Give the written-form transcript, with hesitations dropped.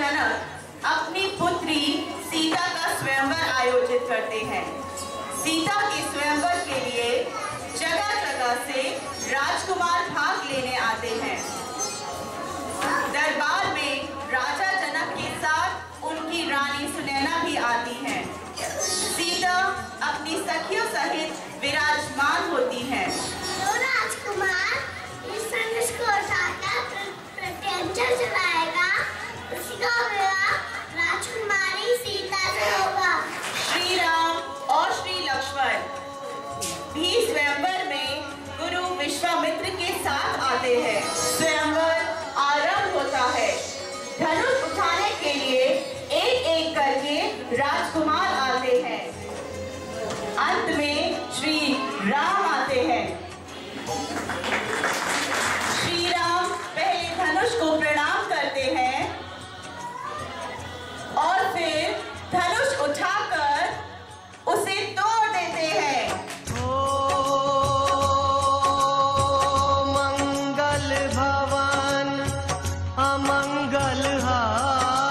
जनक अपनी पुत्री सीता का स्वयंवर आयोजित करते हैं। सीता के स्वयंवर के लिए जगह जगह से राजकुमार भाग लेने आते हैं। दरबार में राजा जनक के साथ उनकी रानी सुनैना भी आती हैं। सीता अपनी सखियों सहित विराजमान होती हैं। राजकुमार इस संदेश को चलाएगा, उसका विवाह राजकुमारी सीता से होगा। श्री राम और श्री लक्ष्मण भी स्वयंवर में गुरु विश्वामित्र के साथ आते हैं। स्वयंवर आरंभ होता है। धनुष उठाने के लिए एक-एक करके राजकुमार आते हैं। अंत में श्री राम आते हैं। श्री राम पहले धनुष को प्रणाम करते हैं और फिर धनुष उठाकर उसे तोड़ देते हैं। ओम मंगल भवन अमंगल हार।